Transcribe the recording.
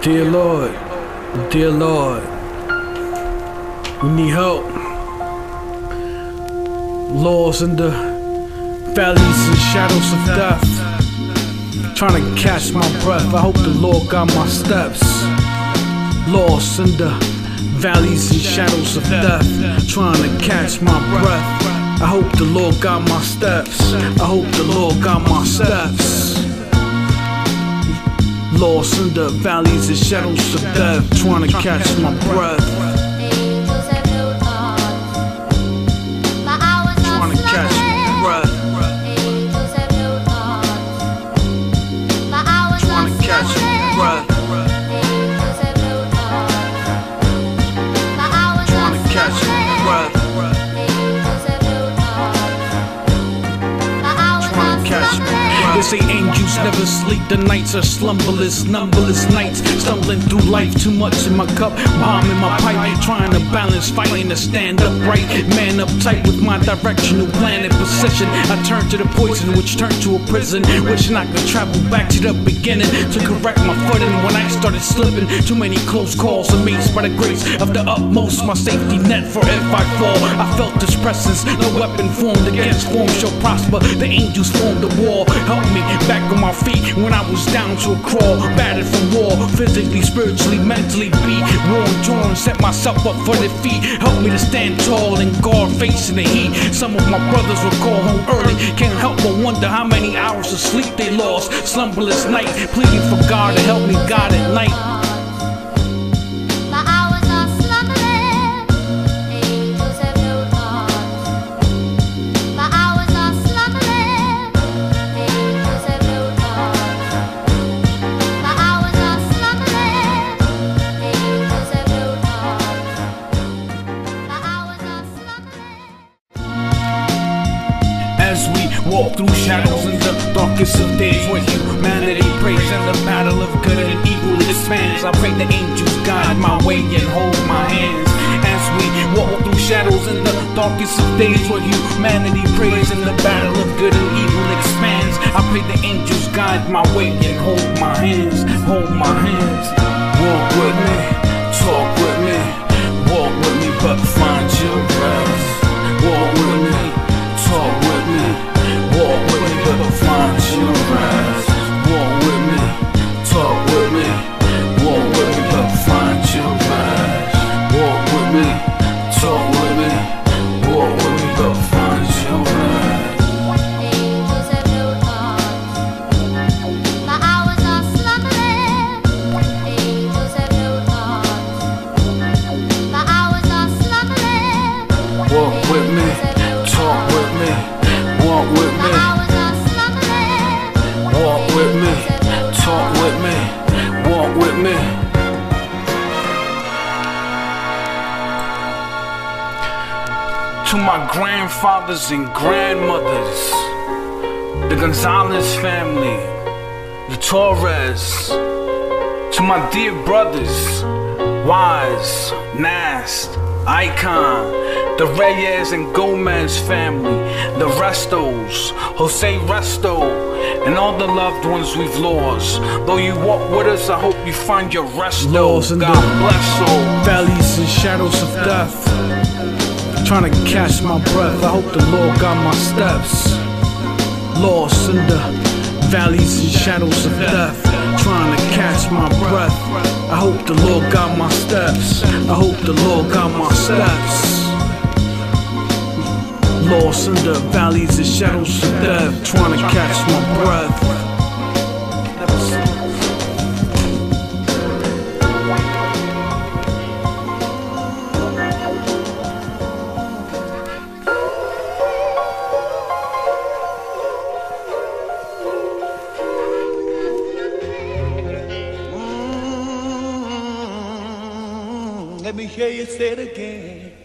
Dear Lord, we need help. Lost in the valleys and shadows of death, trying to catch my breath. I hope the Lord got my steps. Lost in the valleys and shadows of death, trying to catch my breath. I hope the Lord got my steps. I hope the Lord got my steps. Lost in the valleys and shadows of death, trying to catch my breath. Trying to catch my breath. Trying to catch my breath. They say angels never sleep, the nights are slumberless, numberless nights. Stumbling through life, too much in my cup, bomb in my pipe. Trying to balance, fighting to stand upright. Man up tight with my directional plan and precision. I turn to the poison, which turned to a prison. Wishing I could travel back to the beginning to correct my footing when I started slipping. Too many close calls, amazed by the grace of the utmost. My safety net for if I fall. I felt this presence, no weapon formed against form shall prosper. The angels formed a wall, help me back on my feet when I was down to a crawl. Battered from war, physically, spiritually, mentally beat. Worn, torn, set myself up for defeat. Help me to stand tall and guard facing the heat. Some of my brothers will call home early. Can't help but wonder how many hours of sleep they lost. Slumberless night, pleading for God to help me guide at night. Walk through shadows in the darkest of days, where humanity prays and the battle of good and evil expands. I pray the angels guide my way and hold my hands. As we walk through shadows in the darkest of days, where humanity prays and the battle of good and evil expands. I pray the angels guide my way and hold my hands, hold my hands. Walk with me, talk with me, walk with me, but find your rest. Walk with me, talk with me. Walk with me, but find your rest. Walk with me, talk with me. Walk with me, but find your rest. Walk with me, talk with me. Walk with me, but find your rest. Angels have no arms, my hours are slumbering. Angels have no arms, my hours are slumbering. Walk with me, talk with me. Walk with me, walk with me, talk with me, walk with me. To my grandfathers and grandmothers, the Gonzales family, the Torres. To my dear brothers, Wise, Nast, Icon, the Reyes and Gomez family, the Restos, Jose Resto, and all the loved ones we've lost. Though you walk with us, I hope you find your resto. Lost in God the bless all valleys and shadows of death, trying to catch my breath. I hope the Lord got my steps. Lost in the valleys and shadows of death, trying to catch my breath. I hope the Lord got my steps. I hope the Lord got my steps. Lost in the valleys and shadows of death, trying to catch my breath. Let me hear you say it again.